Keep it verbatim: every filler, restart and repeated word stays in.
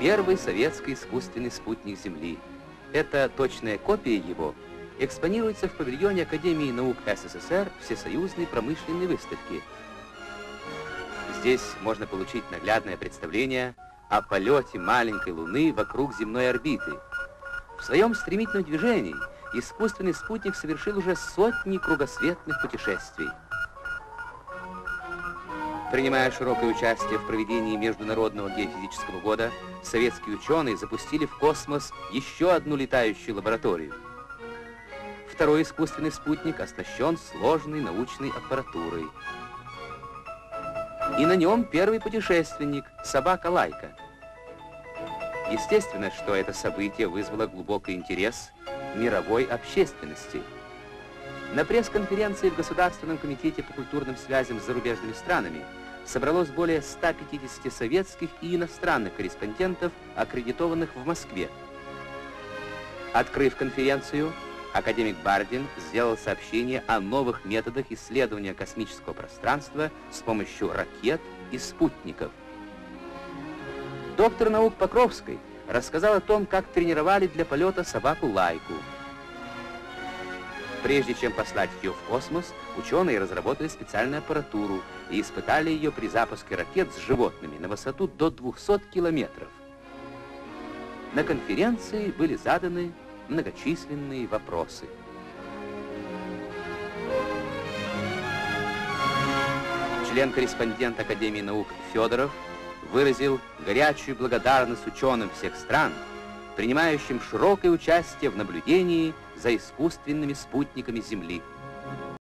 первый советский искусственный спутник Земли. Эта точная копия его экспонируется в павильоне Академии наук СССР Всесоюзной промышленной выставки. Здесь можно получить наглядное представление о полете маленькой Луны вокруг земной орбиты. В своем стремительном движении искусственный спутник совершил уже сотни кругосветных путешествий. Принимая широкое участие в проведении Международного геофизического года, советские ученые запустили в космос еще одну летающую лабораторию. Второй искусственный спутник оснащен сложной научной аппаратурой. И на нем первый путешественник, собака Лайка. Естественно, что это событие вызвало глубокий интерес мировой общественности. На пресс-конференции в Государственном комитете по культурным связям с зарубежными странами собралось более ста пятидесяти советских и иностранных корреспондентов, аккредитованных в Москве. Открыв конференцию, академик Бардин сделал сообщение о новых методах исследования космического пространства с помощью ракет и спутников. Доктор наук Покровской рассказал о том, как тренировали для полета собаку Лайку. Прежде чем послать ее в космос, ученые разработали специальную аппаратуру и испытали ее при запуске ракет с животными на высоту до двухсот километров. На конференции были заданы многочисленные вопросы. Член-корреспондент Академии наук Федоров выразил горячую благодарность ученым всех стран, принимающим широкое участие в наблюдении за искусственными спутниками Земли.